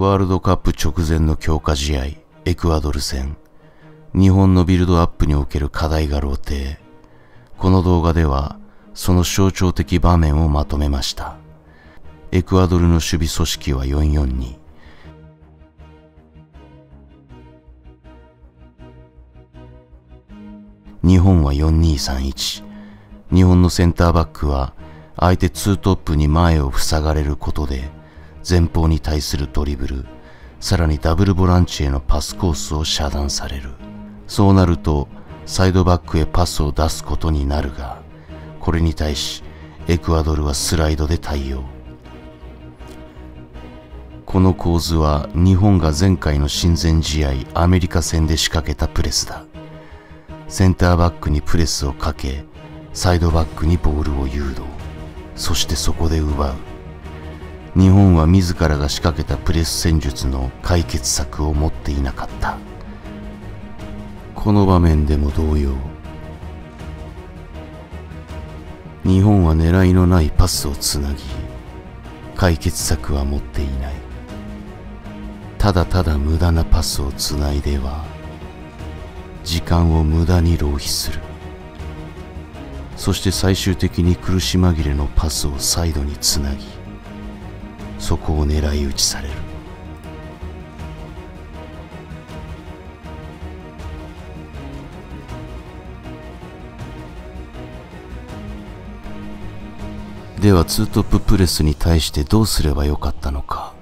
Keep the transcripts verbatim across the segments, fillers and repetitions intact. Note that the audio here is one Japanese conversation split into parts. ワールドカップ直前の強化試合、エクアドル戦、日本のビルドアップにおける課題が露呈。この動画では、その象徴的場面をまとめました。エクアドルの守備組織はよんよんに。日本はよんにーさんいち。日本のセンターバックは、相手ツートップに前を塞がれることで、前方に対するドリブル、さらにダブルボランチへのパスコースを遮断される。そうなると、サイドバックへパスを出すことになるが、これに対し、エクアドルはスライドで対応。この構図は、日本が前回の親善試合アメリカ戦で仕掛けたプレスだ。センターバックにプレスをかけ、サイドバックにボールを誘導。そしてそこで奪う。日本は自らが仕掛けたプレス戦術の解決策を持っていなかった。この場面でも同様。日本は狙いのないパスをつなぎ、解決策は持っていない。ただただ無駄なパスをつないでは、時間を無駄に浪費する。そして最終的に苦し紛れのパスをサイドにつなぎ、そこを狙い撃ちされる。ではツートッププレスに対してどうすればよかったのか。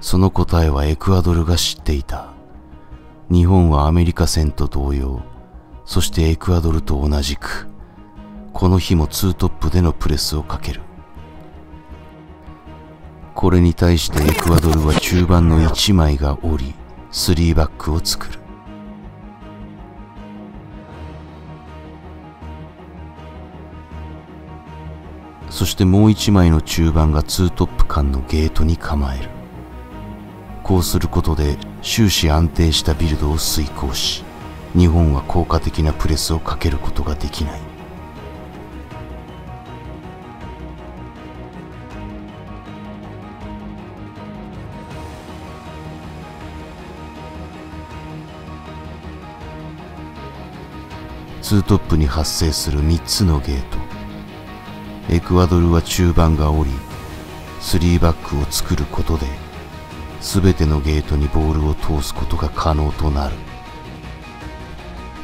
その答えはエクアドルが知っていた。日本はアメリカ戦と同様、そしてエクアドルと同じく、この日もツートップでのプレスをかける。これに対してエクアドルは中盤のいちまいが降り、スリーバックを作る。そしてもういちまいの中盤がツートップ間のゲートに構える。こうすることで終始安定したビルドを遂行し、日本は効果的なプレスをかけることができない。ツートップに発生するみっつのゲート。エクアドルは中盤が降り、スリーバックを作ることで、全てのゲートにボールを通すことが可能となる。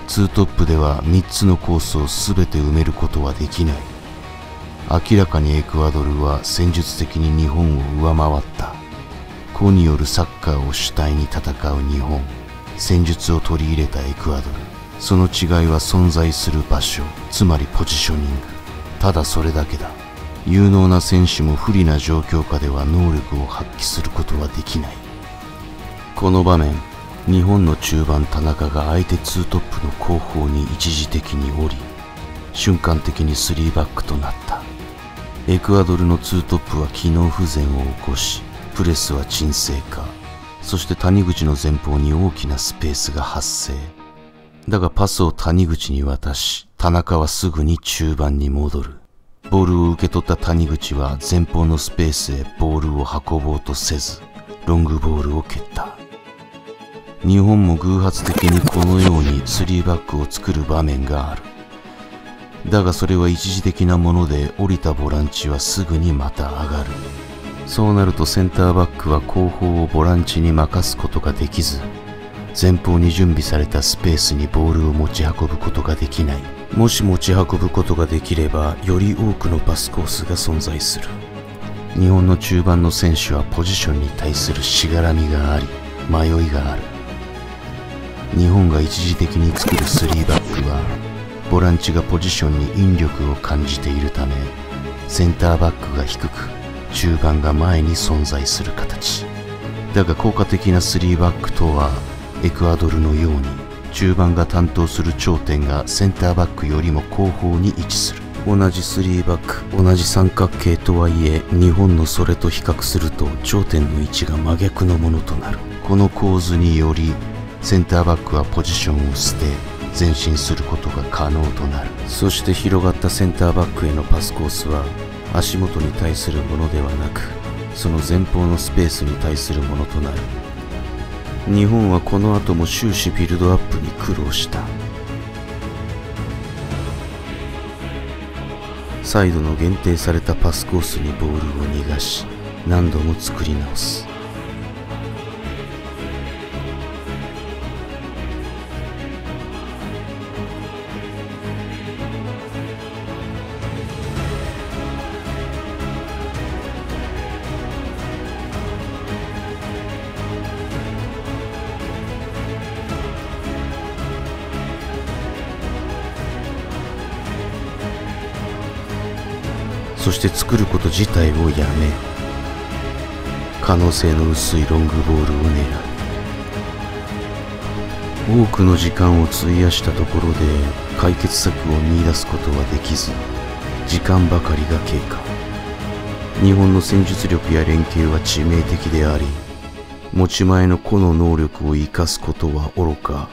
ツートップではみっつのコースを全て埋めることはできない。明らかにエクアドルは戦術的に日本を上回った。個によるサッカーを主体に戦う日本、戦術を取り入れたエクアドル。その違いは存在する場所、つまりポジショニング。ただそれだけだ。有能な選手も不利な状況下では能力を発揮することはできない。この場面、日本の中盤田中が相手ツートップの後方に一時的に降り、瞬間的にスリーバックとなった。エクアドルのツートップは機能不全を起こし、プレスは沈静化。そして谷口の前方に大きなスペースが発生。だがパスを谷口に渡し、田中はすぐに中盤に戻る。ボールを受け取った谷口は前方のスペースへボールを運ぼうとせず、ロングボールを蹴った。日本も偶発的にこのようにスリーバックを作る場面がある。だがそれは一時的なもので、降りたボランチはすぐにまた上がる。そうなるとセンターバックは後方をボランチに任すことができず、前方に準備されたスペースにボールを持ち運ぶことができない。もし持ち運ぶことができれば、より多くのパスコースが存在する。日本の中盤の選手はポジションに対するしがらみがあり、迷いがある。日本が一時的に作るスリーバックは、ボランチがポジションに引力を感じているため、センターバックが低く、中盤が前に存在する形。だが効果的なスリーバックとは、エクアドルのように中盤が担当する頂点がセンターバックよりも後方に位置する。同じスリーバック、同じ三角形とはいえ、日本のそれと比較すると頂点の位置が真逆のものとなる。この構図によりセンターバックはポジションを捨て前進することが可能となる。そして広がったセンターバックへのパスコースは足元に対するものではなく、その前方のスペースに対するものとなる。日本はこの後も終始ビルドアップに苦労した。サイドの限定されたパスコースにボールを逃がし、何度も作り直す。そして作ること自体をやめ、可能性の薄いロングボールを狙う。多くの時間を費やしたところで解決策を見出すことはできず、時間ばかりが経過。日本の戦術力や連携は致命的であり、持ち前の個の能力を生かすことはおろか、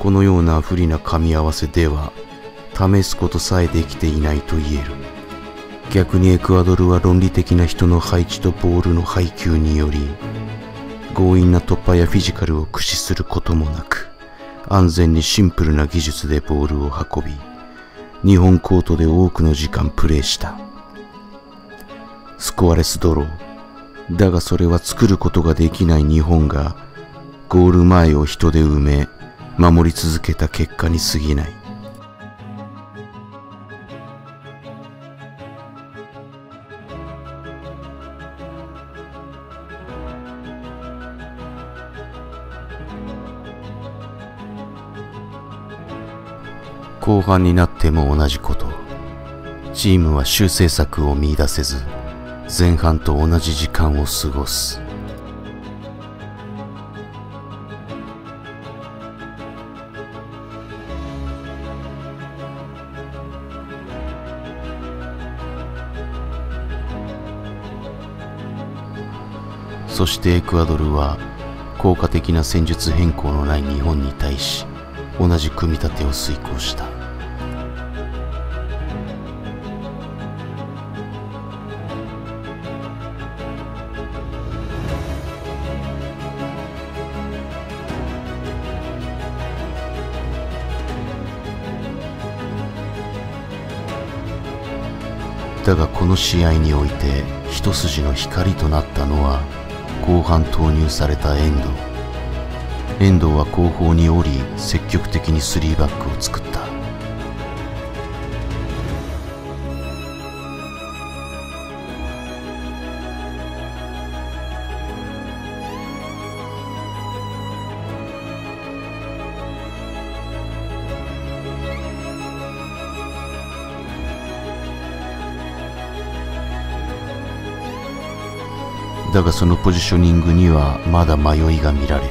このような不利な噛み合わせでは試すことさえできていないと言える。逆にエクアドルは論理的な人の配置とボールの配球により、強引な突破やフィジカルを駆使することもなく、安全にシンプルな技術でボールを運び、日本コートで多くの時間プレーした。スコアレスドローだが、それは作ることができない日本がゴール前を人で埋め、守り続けた結果に過ぎない。後半になっても同じこと。チームは修正策を見出せず、前半と同じ時間を過ごす。そしてエクアドルは効果的な戦術変更のない日本に対し、同じ組み立てを遂行した。だがこの試合において一筋の光となったのは、後半投入された遠藤。遠藤は後方に降り、積極的にスリーバックを作った。だがそのポジショニングにはまだ迷いが見られる。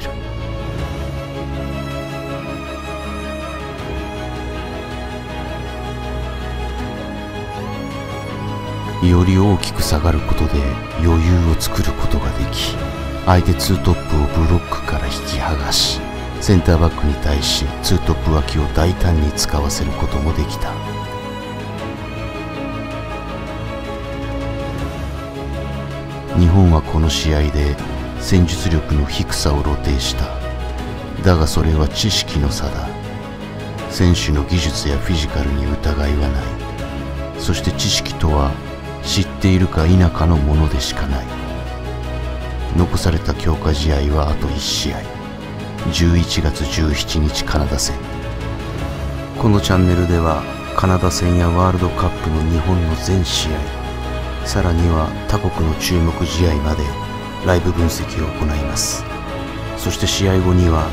より大きく下がることで余裕を作ることができ、相手ツートップをブロックから引き剥がし、センターバックに対しツートップ脇を大胆に使わせることもできた。日本はこの試合で戦術力の低さを露呈した。だがそれは知識の差だ。選手の技術やフィジカルに疑いはない。そして知識とは知っているか否かのものでしかない。残された強化試合はあといち試合。じゅういちがつじゅうしちにちカナダ戦。このチャンネルではカナダ戦やワールドカップの日本の全試合、さらには他国の注目試合までライブ分析を行います。そして試合後には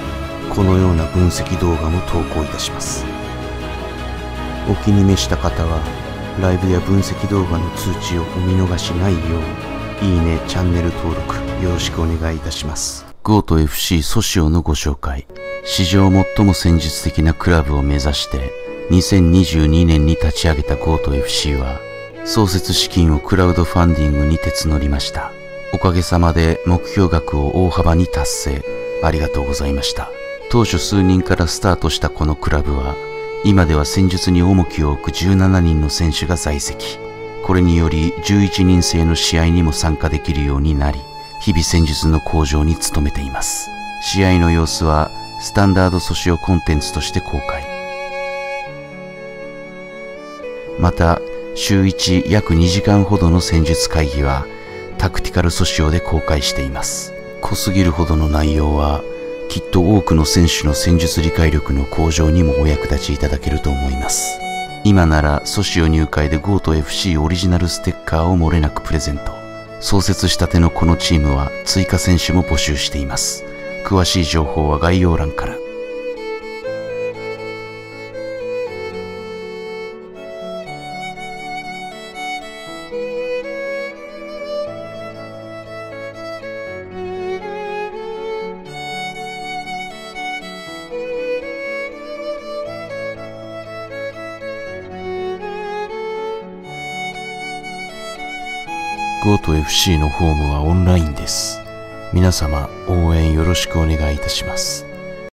このような分析動画も投稿いたします。お気に召した方はライブや分析動画の通知をお見逃しないよう、いいね、チャンネル登録よろしくお願いいたします。 ゴート エフシー ソシオのご紹介。史上最も戦術的なクラブを目指してにせんにじゅうにねんに立ち上げた ゴート エフシー は、創設資金をクラウドファンディングに手募りました。おかげさまで目標額を大幅に達成、ありがとうございました。当初数人からスタートしたこのクラブは、今では戦術に重きを置くじゅうななにんの選手が在籍。これによりじゅういちにん制の試合にも参加できるようになり、日々戦術の向上に努めています。試合の様子はスタンダードソシオコンテンツとして公開。また週いち約にじかんほどの戦術会議はタクティカルソシオで公開しています。濃すぎるほどの内容はきっと多くの選手の戦術理解力の向上にもお役立ちいただけると思います。今ならソシオ入会で ゴート エフシー オリジナルステッカーを漏れなくプレゼント。創設したてのこのチームは追加選手も募集しています。詳しい情報は概要欄から。GOAT エフシー のホームはオンラインです。皆様応援よろしくお願いいたします。